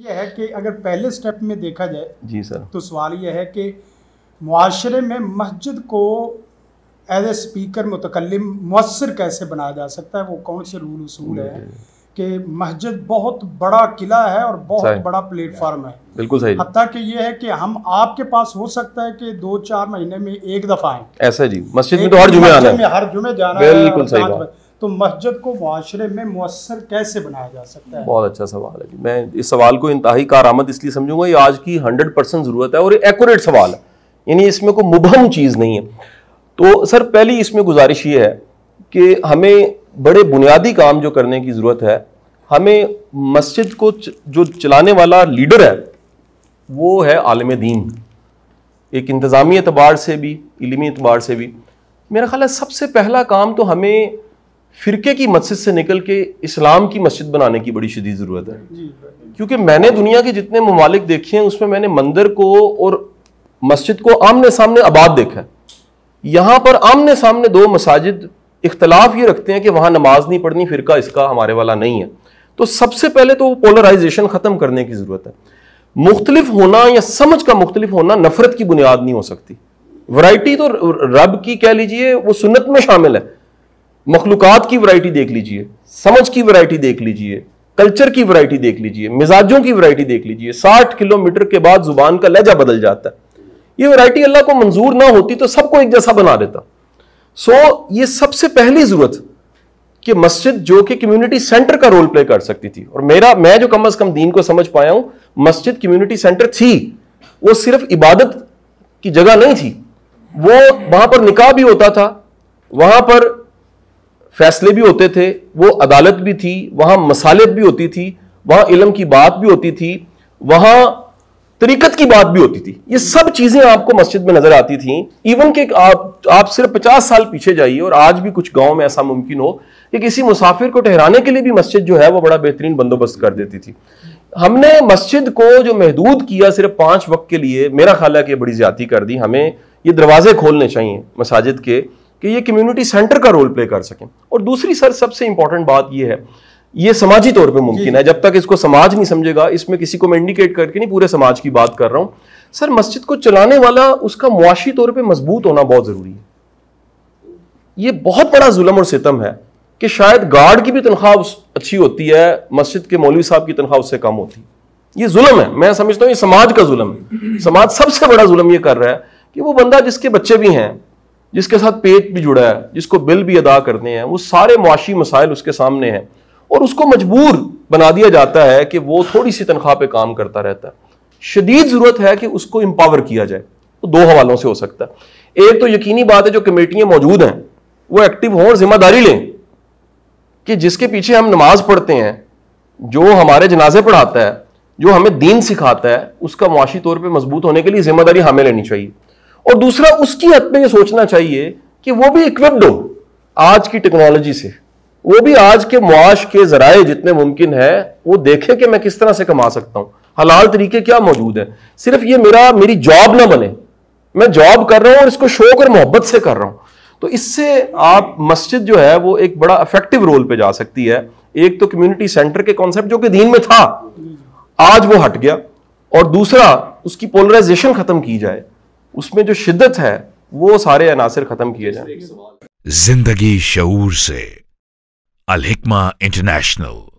यह है कि अगर पहले स्टेप में देखा जाए जी सर, तो सवाल यह है कि मुआशरे में मस्जिद को एज ए स्पीकर मुतकल्लिम मुअस्सर कैसे बनाया जा सकता है, वो कौन से रूल उसूल है कि मस्जिद बहुत बड़ा किला है और बहुत बड़ा प्लेटफॉर्म है। बिल्कुल सही। हत्ता कि यह है कि हम आपके पास हो सकता है कि 2-4 महीने में एक दफ़ा आएँ, ऐसा जी मस्जिद में तो हर जुमे जाना है। बिल्कुल सही। तो मस्जिद को मुआशरे में मुअस्सर कैसे बनाया जा सकता है? बहुत अच्छा सवाल है जी। मैं इस सवाल को इंतहाई कारआमद इसलिए समझूंगा, ये आज की 100% ज़रूरत है और ये एक्यूरेट सवाल है, यानी इसमें कोई मुबहम चीज़ नहीं है। तो सर पहली इसमें गुजारिश ये है कि हमें बड़े बुनियादी काम जो करने की ज़रूरत है, हमें मस्जिद को जो चलाने वाला लीडर है वो है आलिम दीन, एक इंतज़ामी एतबार से भी इल्मी एतबार से भी। मेरा ख्याल है सबसे पहला काम तो हमें फ़िरके की मस्जिद से निकल के इस्लाम की मस्जिद बनाने की बड़ी शदीद ज़रूरत है, क्योंकि मैंने दुनिया के जितने ममालिक देखे हैं उसमें मैंने मंदिर को और मस्जिद को आमने सामने आबाद देखा है। यहाँ पर आमने सामने दो मसाजिद इख्तलाफ ये रखते हैं कि वहाँ नमाज नहीं पढ़नी, फ़िरका इसका हमारे वाला नहीं है। तो सबसे पहले तो पोलराइजेशन ख़त्म करने की ज़रूरत है। मुख्तलिफ होना या समझ का मुख्तलिफ होना नफरत की बुनियाद नहीं हो सकती। वैरायटी तो रब की कह लीजिए वो सुन्नत में शामिल है। मखलूक़ात की वैरायटी देख लीजिए, समझ की वैरायटी देख लीजिए, कल्चर की वैरायटी देख लीजिए, मिजाजों की वैरायटी देख लीजिए। 60 किलोमीटर के बाद ज़ुबान का लहजा बदल जाता है। ये वैरायटी अल्लाह को मंजूर ना होती तो सबको एक जैसा बना देता। ये सबसे पहली ज़रूरत कि मस्जिद जो कि कम्युनिटी सेंटर का रोल प्ले कर सकती थी, और मैं जो कम अज़ कम दीन को समझ पाया हूँ मस्जिद कम्युनिटी सेंटर थी। वो सिर्फ इबादत की जगह नहीं थी, वो वहाँ पर निकाह भी होता था, वहाँ पर फैसले भी होते थे, वो अदालत भी थी, वहाँ मसालत भी होती थी, वहाँ इल्म की बात भी होती थी, वहाँ तरीक़त की बात भी होती थी। ये सब चीज़ें आपको मस्जिद में नज़र आती थी। इवन के आप सिर्फ 50 साल पीछे जाइए, और आज भी कुछ गाँव में ऐसा मुमकिन हो कि किसी मुसाफिर को ठहराने के लिए भी मस्जिद जो है वो बड़ा बेहतरीन बंदोबस्त कर देती थी। हमने मस्जिद को जो महदूद किया सिर्फ 5 वक्त के लिए, मेरा ख्याल है कि बड़ी ज़्यादती कर दी। हमें ये दरवाजे खोलने चाहिए मसाजिद के कि ये कम्युनिटी सेंटर का रोल प्ले कर सकें। और दूसरी सर सबसे इंपॉर्टेंट बात ये है, ये समाजी तौर पे मुमकिन है। जब तक इसको समाज नहीं समझेगा, इसमें किसी को मैं इंडिकेट करके नहीं, पूरे समाज की बात कर रहा हूँ सर, मस्जिद को चलाने वाला उसका मुआशी तौर पे मजबूत होना बहुत ज़रूरी है। ये बहुत बड़ा जुल्म और सितम है कि शायद गार्ड की भी तनख्वाह अच्छी होती है, मस्जिद के मौलवी साहब की तनख्वाह उससे कम होती है। ये जुल्म है, मैं समझता हूँ ये समाज का जुल्म है। समाज सबसे बड़ा जुल्म ये कर रहा है कि वो बंदा जिसके बच्चे भी हैं, जिसके साथ पेट भी जुड़ा है, जिसको बिल भी अदा करने हैं, वो सारे मुआशी मसाइल उसके सामने हैं, और उसको मजबूर बना दिया जाता है कि वो थोड़ी सी तनख्वाह पे काम करता रहता है। शदीद ज़रूरत है कि उसको एम्पावर किया जाए। वो दो हवालों से हो सकता है। एक तो यकीनी बात है जो कमेटियाँ मौजूद हैं वो एक्टिव हों और जिम्मेदारी लें कि जिसके पीछे हम नमाज पढ़ते हैं, जो हमारे जनाजे पढ़ाता है, जो हमें दीन सिखाता है, उसका मुआशी तौर पर मजबूत होने के लिए जिम्मेदारी हमें लेनी चाहिए। और दूसरा उसकी हद पे ये सोचना चाहिए कि वो भी इक्विप्ड हो आज की टेक्नोलॉजी से, वो भी आज के मुआश के जराए जितने मुमकिन है वो देखें कि मैं किस तरह से कमा सकता हूँ, हलाल तरीके क्या मौजूद हैं। सिर्फ ये मेरी जॉब ना बने, मैं जॉब कर रहा हूँ और इसको शौक और मोहब्बत से कर रहा हूँ। तो इससे आप मस्जिद जो है वो एक बड़ा अफेक्टिव रोल पे जा सकती है। एक तो कम्युनिटी सेंटर के कॉन्सेप्ट जो कि दीन में था, आज वो हट गया, और दूसरा उसकी पोलराइजेशन खत्म की जाए, उसमें जो शिद्दत है वो सारे अनासर खत्म किए जाएं। जिंदगी शऊर से अलहिकमा इंटरनेशनल।